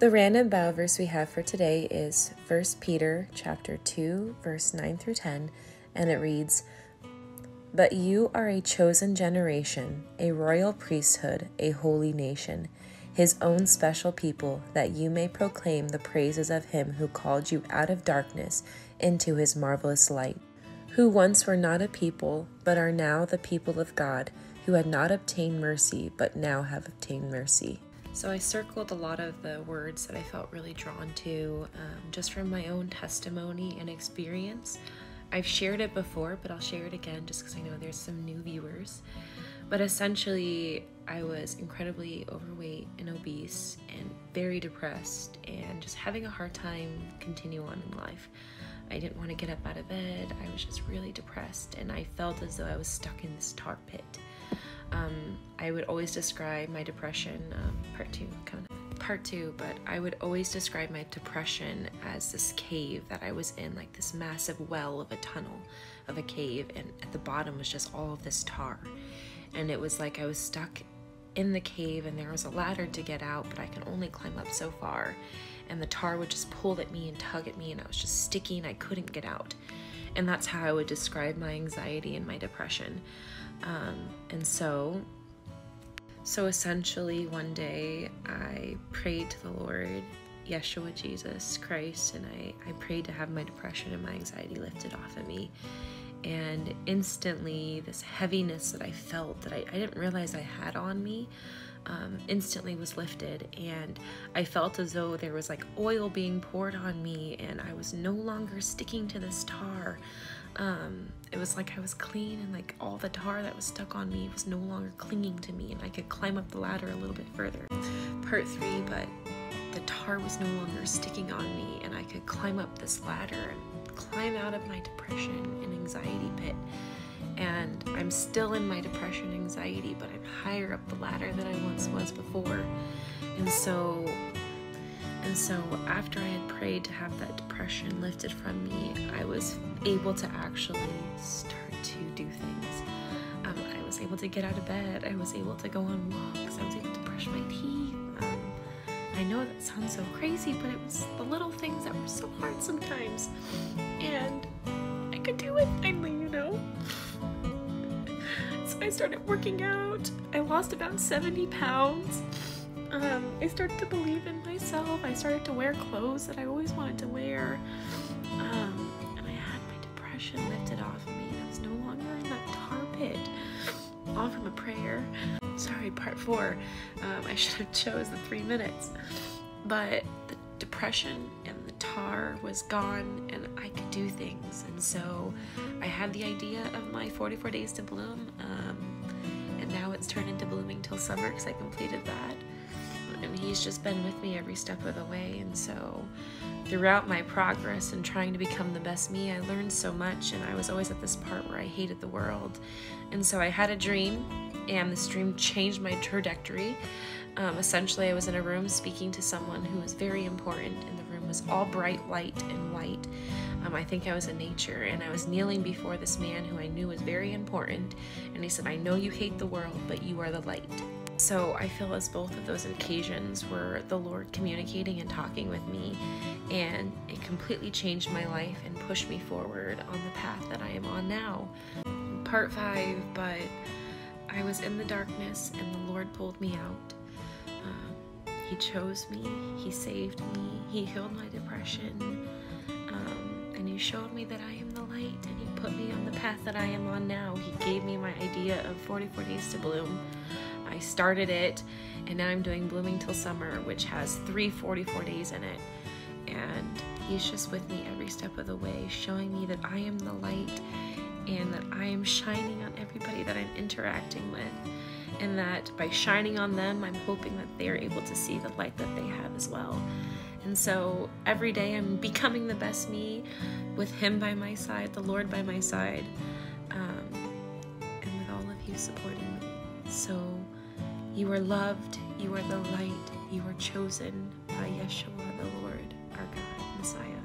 The random Bible verse we have for today is 1 Peter chapter 2, verse 9 through 10, and it reads, "But you are a chosen generation, a royal priesthood, a holy nation, his own special people, that you may proclaim the praises of him who called you out of darkness into his marvelous light, who once were not a people, but are now the people of God, who had not obtained mercy, but now have obtained mercy." So I circled a lot of the words that I felt really drawn to, just from my own testimony and experience. I've shared it before, but I'll share it again just because I know there's some new viewers. But essentially, I was incredibly overweight and obese and very depressed and just having a hard time continuing on in life. I didn't want to get up out of bed. I was just really depressed and I felt as though I was stuck in this tar pit. I would always describe my depression, but I would always describe my depression as this cave that I was in, like this massive well of a tunnel of a cave, and at the bottom was just all of this tar. And it was like I was stuck in the cave and there was a ladder to get out, but I can only climb up so far. And the tar would just pull at me and tug at me and I was just sticky and I couldn't get out. And that's how I would describe my anxiety and my depression. So essentially one day I prayed to the Lord, Yeshua, Jesus Christ, and I prayed to have my depression and my anxiety lifted off of me. And instantly this heaviness that I felt that I didn't realize I had on me instantly was lifted, and I felt as though there was like oil being poured on me and I was no longer sticking to this tar. It was like I was clean and like all the tar that was stuck on me was no longer clinging to me and I could climb up the ladder a little bit further. Part 3, but the tar was no longer sticking on me and I could climb up this ladder and climb out of my depression and anxiety pit. And I'm still in my depression and anxiety, but I'm higher up the ladder than I once was before. And so after I had prayed to have that depression lifted from me, I was able to actually start to do things. I was able to get out of bed. I was able to go on walks. I was able to brush my teeth. I know that sounds so crazy, but it was the little things that were so hard sometimes. And I could do it finally, you know? So I started working out. I lost about 70 pounds. I started to believe in myself. I started to wear clothes that I always wanted to wear. And I had my depression lifted off of me. I was no longer in that tar pit. All from a prayer. Sorry, part 4. I should have chose the 3 minutes. But the depression and the tar was gone and I could do things. And so I had the idea of my 44 Days to Bloom. And now it's turned into Blooming Till Summer because I completed that. And he's just been with me every step of the way. And so throughout my progress and trying to become the best me, I learned so much, and I was always at this part where I hated the world. And so I had a dream, and this dream changed my trajectory. Essentially, I was in a room speaking to someone who was very important, and the room was all bright light and white. I think I was in nature, and I was kneeling before this man who I knew was very important, and he said, "I know you hate the world, but you are the light." So I feel as both of those occasions were the Lord communicating and talking with me, and it completely changed my life and pushed me forward on the path that I am on now. Part 5, but I was in the darkness and the Lord pulled me out. He chose me, He saved me, He healed my depression, and He showed me that I am the light, and He put me on the path that I am on now. He gave me my idea of 44 Days to Bloom. I started it, and now I'm doing Blooming Till Summer, which has 3 44 days in it, and He's just with me every step of the way, showing me that I am the light and that I am shining on everybody that I'm interacting with, and that by shining on them, I'm hoping that they're able to see the light that they have as well. And so every day I'm becoming the best me, with Him by my side, the Lord by my side, and with all of you supporting me. So you are loved, you are the light, you are chosen by Yeshua, the Lord, our God, Messiah.